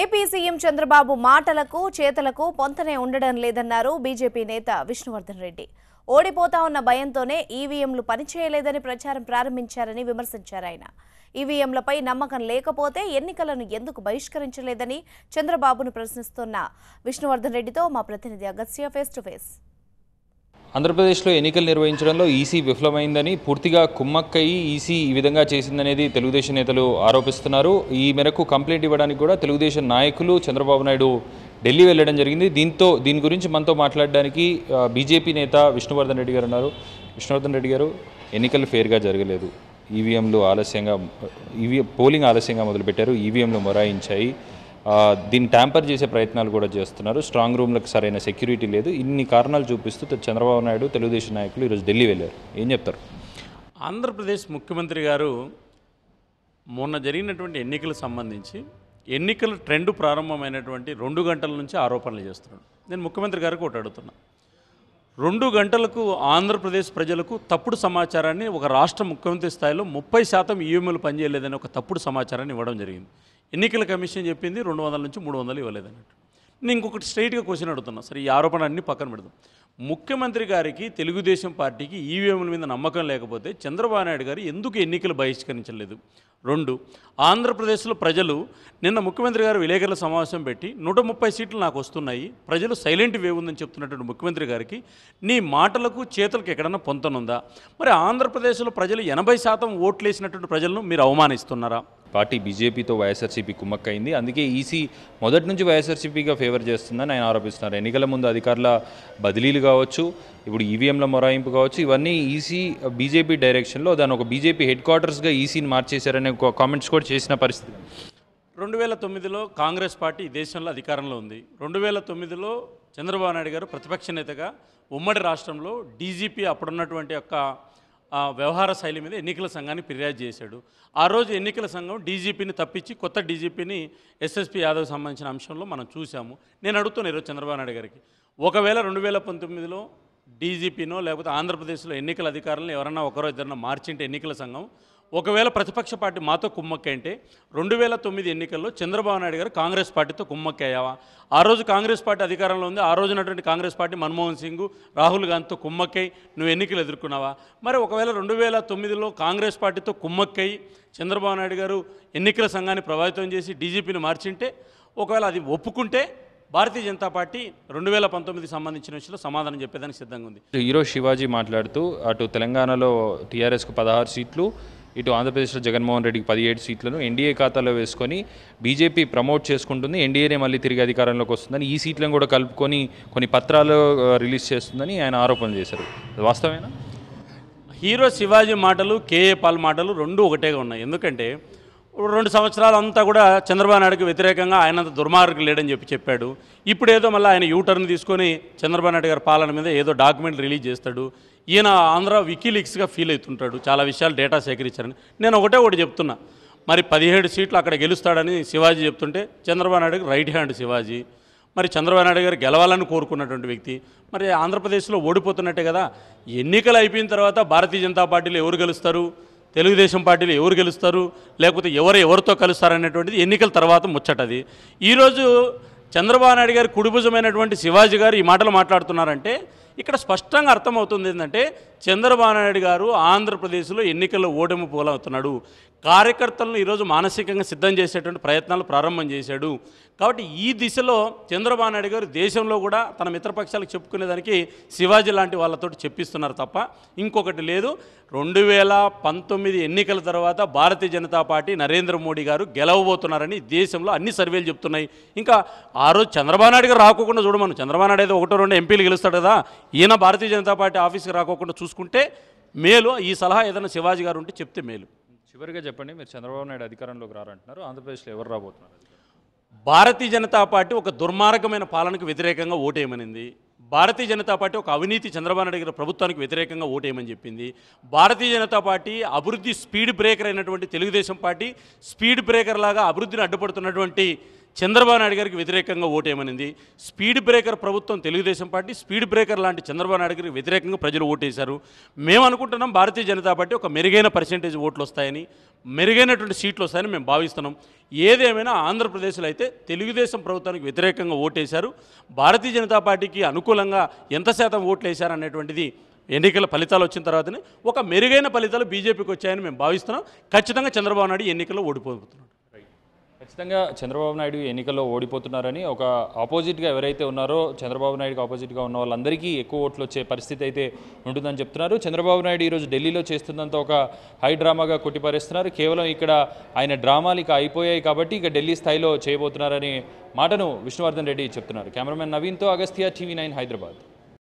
APCM Chandrababu మాటలకు చేతలకు పొంతనే ఉండడం లేదన్నారు బీజేపీ నేత విష్ణువర్ధన్ రెడ్డి. ఓడిపోతా ఉన్న భయంతోనే EVMలు పని చేయలేదని ప్రచారం ప్రారంభించారని విమర్శించారు ఆయన. EVMలపై నమ్మకం లేకపోతే ఎన్నికలను ఎందుకు బహిష్కరించలేదని చంద్రబాబును ప్రశ్నిస్తున్న విష్ణువర్ధన్ రెడ్డితో మా ప్రతినిధి అగస్య ఫేస్ టు ఫేస్. ఆంధ్రప్రదేశ్లో ఎన్నికలు నిర్వహించడంలో EC విఫలమైందని పూర్తిగా కుమ్మక్కయి EC ఈ విధంగా చేసిందనేది తెలుగుదేశం నేతలు ఆరోపిస్తున్నారు. ఈ మేరకు కంప్లైంట్ ఇవ్వడానికి కూడా తెలుగుదేశం నాయకులు చంద్రబాబు నాయుడు ఢిల్లీ వెళ్ళడం జరిగింది. దీని గురించి మనతో మాట్లాడడానికి బీజేపీ నేత విష్ణువర్ధన్ రెడ్డి గారు ఉన్నారు. విష్ణువర్ధన్ రెడ్డి గారు, ఎన్నికలు ఫేర్గా జరగలేదు, పోలింగ్ ఆలస్యంగా మొదలుపెట్టారు, EVMలు మొరాయించాయి, దీన్ని ట్యాంపర్ చేసే ప్రయత్నాలు కూడా చేస్తున్నారు, స్ట్రాంగ్ రూమ్లకు సరైన సెక్యూరిటీ లేదు, ఇన్ని కారణాలు చూపిస్తూ చంద్రబాబు నాయుడు తెలుగుదేశం నాయకులు ఈరోజు ఢిల్లీ వెళ్ళారు. ఏం చెప్తారు? ఆంధ్రప్రదేశ్ ముఖ్యమంత్రి గారు మొన్న జరిగినటువంటి ఎన్నికలకు సంబంధించి ఎన్నికల ట్రెండ్ ప్రారంభమైనటువంటి 2 గంటల నుంచి ఆరోపణలు చేస్తున్నాడు. నేను ముఖ్యమంత్రి గారికి ఒకటి అడుగుతున్నా, 2 గంటలకు ఆంధ్రప్రదేశ్ ప్రజలకు తప్పుడు సమాచారాన్ని, ఒక రాష్ట్ర ముఖ్యమంత్రి స్థాయిలో 30% EVMలు పనిచేయలేదని ఒక తప్పుడు సమాచారాన్ని ఇవ్వడం జరిగింది. ఎన్నికల కమిషన్ చెప్పింది 200 నుంచి 300 ఇవ్వలేదన్నట్టు. నేను ఇంకొకటి స్ట్రైట్గా క్వశ్చన్ అడుగుతున్నా, సరే ఈ ఆరోపణ అన్ని పక్కన పెడదాం. ముఖ్యమంత్రి గారికి, తెలుగుదేశం పార్టీకి EVMల మీద నమ్మకం లేకపోతే చంద్రబాబు నాయుడు గారు ఎందుకు ఎన్నికలు బహిష్కరించలేదు? 2, ఆంధ్రప్రదేశ్లో ప్రజలు, నిన్న ముఖ్యమంత్రి గారు విలేకరుల సమావేశం పెట్టి 130 సీట్లు నాకు వస్తున్నాయి, ప్రజలు సైలెంట్ వేవ్ ఉందని చెప్తున్నటువంటి ముఖ్యమంత్రి గారికి నీ మాటలకు చేతులకు ఎక్కడన్నా పొంతనుందా? మరి ఆంధ్రప్రదేశ్లో ప్రజలు 80% ఓట్లు వేసినటువంటి ప్రజలను మీరు అవమానిస్తున్నారా? పార్టీ బీజేపీతో వైఎస్ఆర్సీపీ కుమ్మక్కైంది, అందుకే EC మొదటి నుంచి వైఎస్ఆర్సీపీగా ఫేవర్ చేస్తుందని ఆయన ఆరోపిస్తున్నారు. ఎన్నికల ముందు అధికారుల బదిలీలు కావచ్చు, ఇప్పుడు EVMల మొరాయింపు కావచ్చు, ఇవన్నీ EC బీజేపీ డైరెక్షన్లో దాని ఒక బీజేపీ హెడ్ క్వార్టర్స్గా ECని మార్చేశారనే కామెంట్స్ కూడా చేసిన పరిస్థితి. 2009లో కాంగ్రెస్ పార్టీ ఈ దేశంలో అధికారంలో ఉంది. 2009లో చంద్రబాబు నాయుడు గారు ప్రతిపక్ష నేతగా ఉమ్మడి రాష్ట్రంలో DGP అప్పుడున్నటువంటి యొక్క వ్యవహార శైలి మీద ఎన్నికల సంఘాన్ని ఫిర్యాదు చేశాడు. ఆ రోజు ఎన్నికల సంఘం DGPని తప్పించి కొత్త DGPని SSP యాదవ్ సంబంధించిన అంశంలో మనం చూసాము. నేను అడుగుతున్నా ఈరోజు చంద్రబాబు నాయుడు గారికి, ఒకవేళ 2019లో DGPనో లేకపోతే ఆంధ్రప్రదేశ్లో ఎన్నికల అధికారులను ఎవరన్నా ఒకరో ఇద్దరన్నా మార్చింటే ఎన్నికల సంఘం, ఒకవేళ ప్రతిపక్ష పార్టీ మాతో కుమ్మక్క అంటే 2009 ఎన్నికల్లో చంద్రబాబు నాయుడు గారు కాంగ్రెస్ పార్టీతో కుమ్మక్కయ్యావా? ఆ రోజు కాంగ్రెస్ పార్టీ అధికారంలో ఉంది, ఆ రోజునటువంటి కాంగ్రెస్ పార్టీ మన్మోహన్ సింగ్, రాహుల్ గాంధీతో కుమ్మక్కై నువ్వు ఎన్నికలు ఎదుర్కొన్నావా? మరి ఒకవేళ 2009లో కాంగ్రెస్ పార్టీతో కుమ్మక్కై చంద్రబాబు నాయుడు గారు ఎన్నికల సంఘాన్ని ప్రభావితం చేసి DGPని మార్చింటే, ఒకవేళ అది ఒప్పుకుంటే భారతీయ జనతా పార్టీ 2019 సంబంధించిన విషయంలో సమాధానం చెప్పేదానికి సిద్ధంగా ఉంది. ఈరోజు శివాజీ మాట్లాడుతూ అటు తెలంగాణలో TRSకు 16 సీట్లు, ఇటు ఆంధ్రప్రదేశ్లో జగన్మోహన్ రెడ్డికి 17 సీట్లను NDA ఖాతాలో వేసుకొని బీజేపీ ప్రమోట్ చేసుకుంటుంది, NDAనే మళ్ళీ తిరిగి అధికారంలోకి వస్తుందని, ఈ సీట్లను కూడా కలుపుకొని కొన్ని పత్రాలు రిలీజ్ చేస్తుందని ఆయన ఆరోపణలు చేశారు. వాస్తవేనా? హీరో శివాజీ మాటలు, KA పాల్ మాటలు 2 ఒకటేగా ఉన్నాయి. ఎందుకంటే 2 సంవత్సరాలు అంతా కూడా చంద్రబాబు నాయుడుకి వ్యతిరేకంగా ఆయనంత దుర్మార్గం లేడని చెప్పాడు. ఇప్పుడు ఏదో మళ్ళీ ఆయన యూటర్న్ తీసుకొని చంద్రబాబు నాయుడు గారి పాలన మీద ఏదో డాక్యుమెంట్ రిలీజ్ చేస్తాడు. ఈయన ఆంధ్ర వికీలీక్స్గా ఫీల్ అవుతుంటాడు, చాలా విషయాలు డేటా సేకరించారని. నేను ఒకటి చెప్తున్నా, మరి 17 సీట్లు అక్కడ గెలుస్తాడని శివాజీ చెప్తుంటే చంద్రబాబు నాయుడుకి రైట్ హ్యాండ్ శివాజీ, మరి చంద్రబాబు నాయుడు గారు గెలవాలని కోరుకున్నటువంటి వ్యక్తి, మరి ఆంధ్రప్రదేశ్లో ఓడిపోతున్నట్టే కదా. ఎన్నికలు అయిపోయిన తర్వాత భారతీయ జనతా పార్టీలో ఎవరు గెలుస్తారు, తెలుగుదేశం పార్టీలు ఎవరు గెలుస్తారు, లేకపోతే ఎవరితో కలుస్తారనేటువంటిది ఎన్నికల తర్వాత ముచ్చటది. ఈరోజు చంద్రబాబు నాయుడు గారి కుడిభుజమైనటువంటి శివాజీ గారు ఈ మాటలు మాట్లాడుతున్నారంటే ఇక్కడ స్పష్టంగా అర్థమవుతుంది ఏంటంటే చంద్రబాబు నాయుడు గారు ఆంధ్రప్రదేశ్లో ఎన్నికల్లో ఓటమి పాలవుతున్నాడు. కార్యకర్తలను ఈరోజు మానసికంగా సిద్ధం చేసేటువంటి ప్రయత్నాలు ప్రారంభం చేశాడు. కాబట్టి ఈ దిశలో చంద్రబాబు నాయుడు గారు దేశంలో కూడా తన మిత్రపక్షాలకు చెప్పుకునేదానికి శివాజీ లాంటి వాళ్ళతో చెప్పిస్తున్నారు తప్ప ఇంకొకటి లేదు. 2019 ఎన్నికల తర్వాత భారతీయ జనతా పార్టీ, నరేంద్ర మోడీ గారు గెలవబోతున్నారని దేశంలో అన్ని సర్వేలు చెప్తున్నాయి. ఇంకా ఆ రోజు చంద్రబాబు నాయుడు గారు రాకోకుండా చూడమను, చంద్రబాబు నాయుడు అయితే 1-2 ఎంపీలు గెలుస్తాడు కదా, ఈయన భారతీయ జనతా పార్టీ ఆఫీస్కి రాకోకుండా చూసుకుంటే మేలు. ఈ సలహా ఏదైనా శివాజీ గారు ఉంటే చెప్తే మేలు. చివరిగా చెప్పండి, మీరు చంద్రబాబు నాయుడు అధికారంలోకి రారంటున్నారు, ఆంధ్రప్రదేశ్లో ఎవరు రాబోతున్నారు? భారతీయ జనతా పార్టీ ఒక దుర్మార్గమైన పాలనకు వ్యతిరేకంగా ఓటేయమనింది. భారతీయ జనతా పార్టీ ఒక అవినీతి చంద్రబాబు నాయుడు గారి ప్రభుత్వానికి వ్యతిరేకంగా ఓటేయమని చెప్పింది. భారతీయ జనతా పార్టీ అభివృద్ధి స్పీడ్ బ్రేకర్ అయినటువంటి తెలుగుదేశం పార్టీ స్పీడ్ బ్రేకర్ లాగా అభివృద్ధిని అడ్డుపడుతున్నటువంటి Chandrababu Naidu gariki వ్యతిరేకంగా ఓటు వేయమనింది స్పీడ్ బ్రేకర్ ప్రభుత్వం తెలుగుదేశం పార్టీ స్పీడ్ బ్రేకర్ లాంటి Chandrababu Naidu gariki వ్యతిరేకంగా ప్రజలు ఓటు వేశారు మేము అనుకుంటున్నాం భారతీయ జనతా పార్టీ ఒక మెరుగైన పర్సెంటేజ్ ఓట్లు వస్తాయని మెరుగైనటువంటి సీట్లు వస్తాయని మేము భావిస్తున్నాం ఏదేమైనా ఆంధ్రప్రదేశ్లో అయితే తెలుగుదేశం ప్రభుత్వానికి వ్యతిరేకంగా ఓటు వేశారు భారతీయ జనతా పార్టీకి అనుకూలంగా ఎంత శాతం ఓట్లు వేశారు అనేటువంటిది ఎన్నికల ఫలితాలు వచ్చిన తర్వాతనే ఒక మెరుగైన ఫలితాలు బీజేపీకి వచ్చాయని మేము భావిస్తున్నాం ఖచ్చితంగా చంద్రబాబు నాయుడు ఎన్నికల్లో ఓడిపోతున్నాడు ఖచ్చితంగా చంద్రబాబు నాయుడు ఎన్నికల్లో ఓడిపోతున్నారని ఒక ఆపోజిట్గా ఎవరైతే ఉన్నారో చంద్రబాబు నాయుడుకి ఆపోజిట్గా ఉన్న వాళ్ళందరికీ ఎక్కువ ఓట్లు వచ్చే పరిస్థితి అయితే ఉంటుందని చెప్తున్నారు చంద్రబాబు నాయుడు ఈరోజు ఢిల్లీలో చేస్తున్నంత ఒక హై డ్రామాగా కొట్టిపారేస్తున్నారు కేవలం ఇక్కడ ఆయన డ్రామాలు ఇక అయిపోయాయి కాబట్టి ఇక ఢిల్లీ స్థాయిలో చేయబోతున్నారని మాటను విష్ణువర్ధన్ రెడ్డి చెప్తున్నారు కెమెరామెన్ నవీన్తో అగస్త్య టీవీ 9 హైదరాబాద్